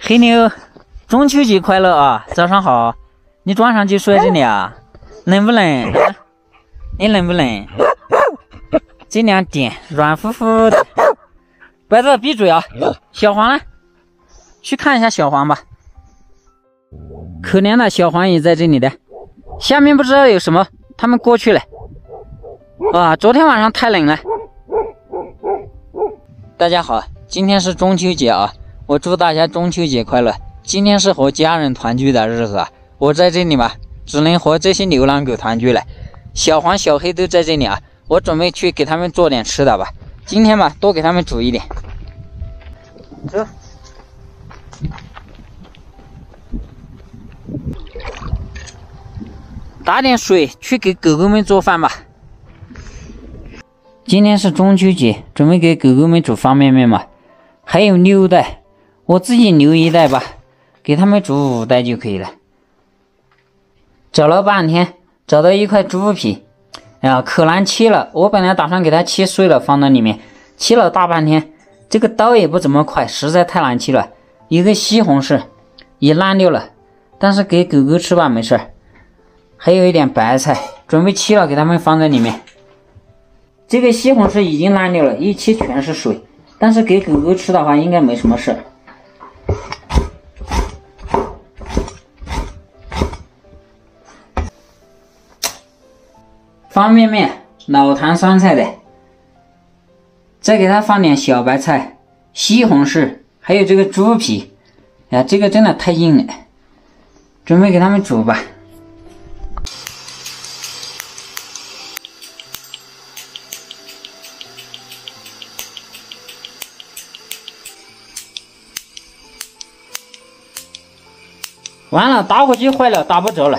黑妞，中秋节快乐啊！早上好，你装上去说这里啊，冷不冷？你冷不冷？尽量点，软乎乎的。白子闭嘴啊！小黄呢？去看一下小黄吧。可怜的小黄也在这里的，下面不知道有什么，他们过去了。啊，昨天晚上太冷了。大家好，今天是中秋节啊，我祝大家中秋节快乐。今天是和家人团聚的日子啊，我在这里嘛，只能和这些流浪狗团聚了。小黄、小黑都在这里啊，我准备去给他们做点吃的吧。今天嘛，多给他们煮一点。走。打点水去给狗狗们做饭吧。今天是中秋节，准备给狗狗们煮方便面嘛，还有六袋，我自己留一袋吧，给他们煮5袋就可以了。找了半天，找到一块猪肚皮，哎呀，可难切了。我本来打算给它切碎了放到里面，切了大半天，这个刀也不怎么快，实在太难切了。一个西红柿也烂掉了，但是给狗狗吃吧，没事儿。还有一点白菜，准备切了给它们放在里面。这个西红柿已经烂掉了，一切全是水，但是给狗狗吃的话应该没什么事。方便面，老坛酸菜的，再给它放点小白菜、西红柿，还有这个猪皮。哎呀，这个真的太硬了，准备给它们煮吧。完了，打火机坏了，打不着了。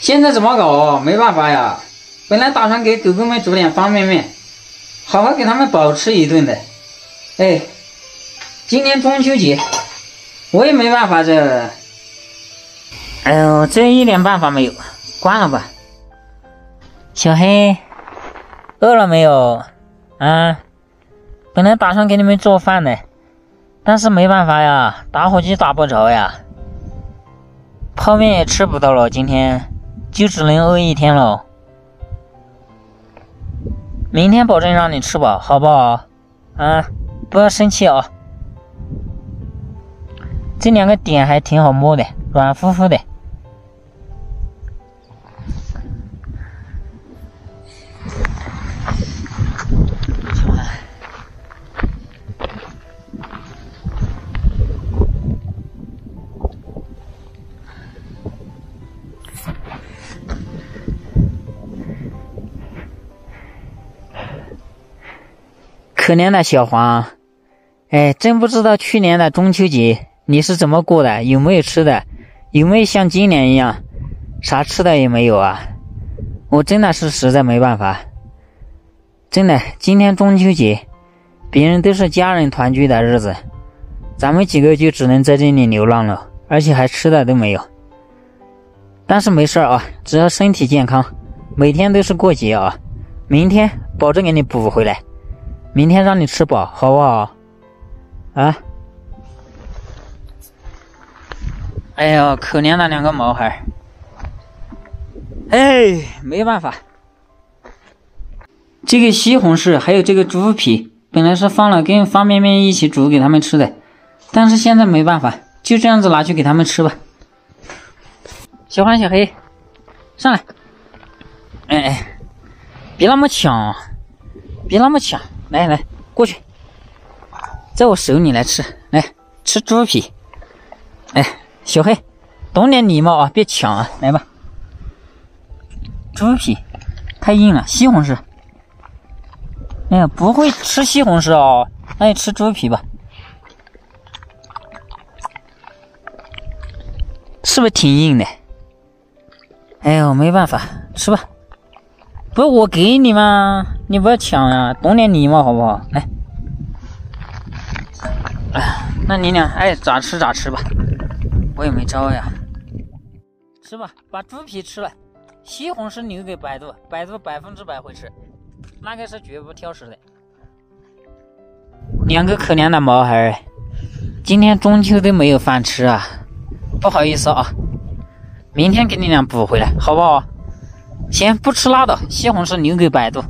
现在怎么搞？没办法呀，本来打算给狗狗们煮点方便面，好好给他们饱吃一顿的。哎，今天中秋节，我也没办法这。哎呦，这一点办法没有，关了吧。小黑，饿了没有？啊，本来打算给你们做饭的。但是没办法呀，打火机打不着呀，泡面也吃不到了，今天就只能饿一天喽。明天保证让你吃饱，好不好？啊，不要生气啊。这两个点还挺好摸的，软乎乎的。可怜的小黄，哎，真不知道去年的中秋节你是怎么过的，有没有吃的，有没有像今年一样啥吃的也没有啊？我真的是实在没办法，真的，今天中秋节别人都是家人团聚的日子，咱们几个就只能在这里流浪了，而且还吃的都没有。但是没事啊，只要身体健康，每天都是过节啊，明天保证给你补回来，明天让你吃饱，好不好？啊！哎呦，可怜的两个毛孩！哎，没办法。这个西红柿还有这个猪皮，本来是放了跟方便面一起煮给他们吃的，但是现在没办法，就这样子拿去给他们吃吧。小黄、小黑，上来！哎哎，别那么抢，别那么抢！来来，过去，在我手里来吃，来吃猪皮。哎，小黑，懂点礼貌啊，别抢啊，来吧。猪皮太硬了，西红柿。哎呀，不会吃西红柿哦，那就吃猪皮吧。是不是挺硬的？哎呦，没办法，吃吧。不是我给你吗？你不要抢啊，懂点礼貌好不好？来，哎，那你俩爱咋吃咋吃吧，我也没招呀。吃吧，把猪皮吃了，西红柿留给百度，百度100%会吃，那个是绝不挑食的。两个可怜的毛孩，今天中秋都没有饭吃啊！不好意思啊，明天给你俩补回来，好不好？行，不吃拉倒，西红柿留给百度。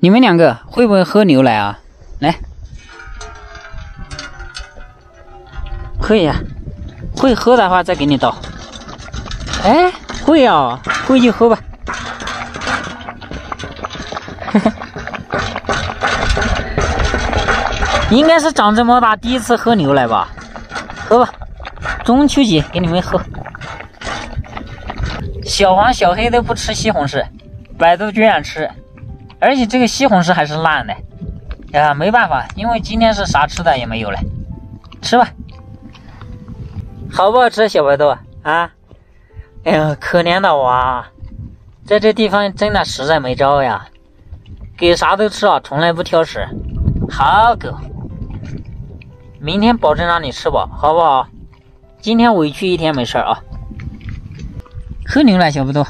你们两个会不会喝牛奶啊？来，会呀、啊，会喝的话再给你倒。哎，会啊，会就喝吧。应该是长这么大第一次喝牛奶吧，喝吧，中秋节给你们喝。小黄、小黑都不吃西红柿，百度居然吃，而且这个西红柿还是烂的呀，没办法，因为今天是啥吃的也没有了，吃吧，好不好吃？小百度啊，哎呦，可怜的娃，在这地方真的实在没招呀，给啥都吃啊，从来不挑食，好狗。明天保证让你吃饱，好不好？今天委屈一天没事啊。喝牛奶，小不多。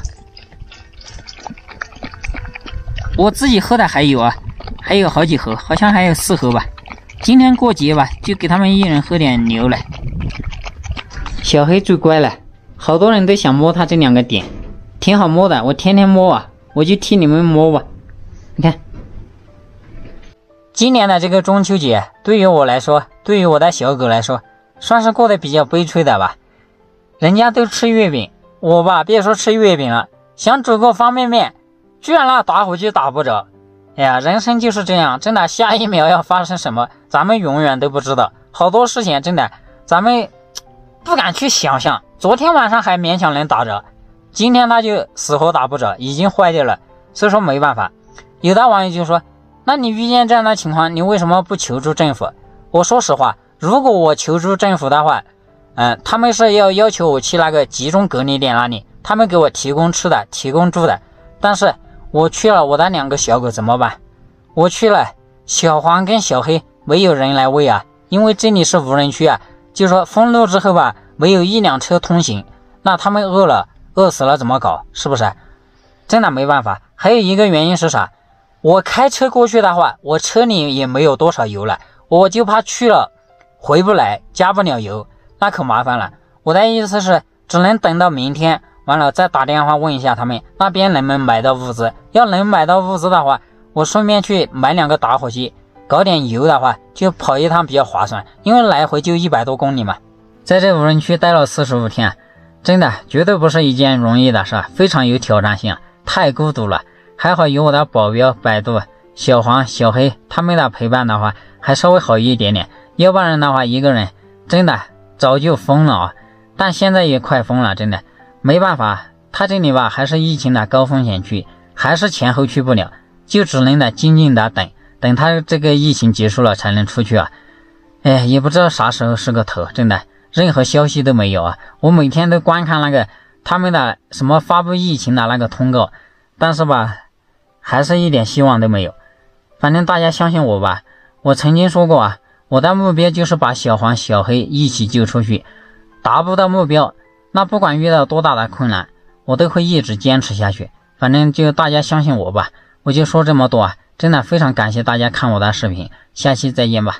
我自己喝的还有啊，还有好几盒，好像还有4盒吧。今天过节吧，就给他们一人喝点牛奶。小黑最乖了，好多人都想摸他这2个点，挺好摸的，我天天摸啊，我就替你们摸吧。你看。今年的这个中秋节，对于我来说，对于我的小狗来说，算是过得比较悲催的吧。人家都吃月饼，我吧别说吃月饼了，想煮个方便面，居然那打火机打不着。哎呀，人生就是这样，真的，下一秒要发生什么，咱们永远都不知道。好多事情真的，咱们不敢去想象。昨天晚上还勉强能打着，今天它就死活打不着，已经坏掉了，所以说没办法。有的网友就说，那你遇见这样的情况，你为什么不求助政府？我说实话，如果我求助政府的话，他们是要求我去那个集中隔离点那里，他们给我提供吃的，提供住的。但是我去了，我的2个小狗怎么办？我去了，小黄跟小黑没有人来喂啊，因为这里是无人区啊，就说封路之后吧，没有1辆车通行，那他们饿了，饿死了怎么搞？是不是？真的没办法。还有一个原因是啥？我开车过去的话，我车里也没有多少油了，我就怕去了回不来，加不了油，那可麻烦了。我的意思是，只能等到明天，完了再打电话问一下他们那边能不能买到物资。要能买到物资的话，我顺便去买2个打火机，搞点油的话，就跑一趟比较划算，因为来回就100多公里嘛。在这无人区待了45天，真的绝对不是一件容易的事，非常有挑战性，太孤独了。还好有我的保镖百度、小黄、小黑他们的陪伴的话，还稍微好一点点，要不然的话一个人真的早就疯了啊！但现在也快疯了，真的没办法，他这里吧还是疫情的高风险区，还是前后去不了，就只能得静静的等，等他这个疫情结束了才能出去啊！哎，也不知道啥时候是个头，真的任何消息都没有啊！我每天都观看那个他们的什么发布疫情的那个通告，但是吧，还是一点希望都没有。反正大家相信我吧，我曾经说过啊，我的目标就是把小黄、小黑一起救出去，达不到目标，那不管遇到多大的困难，我都会一直坚持下去。反正就大家相信我吧，我就说这么多啊，真的非常感谢大家看我的视频，下期再见吧。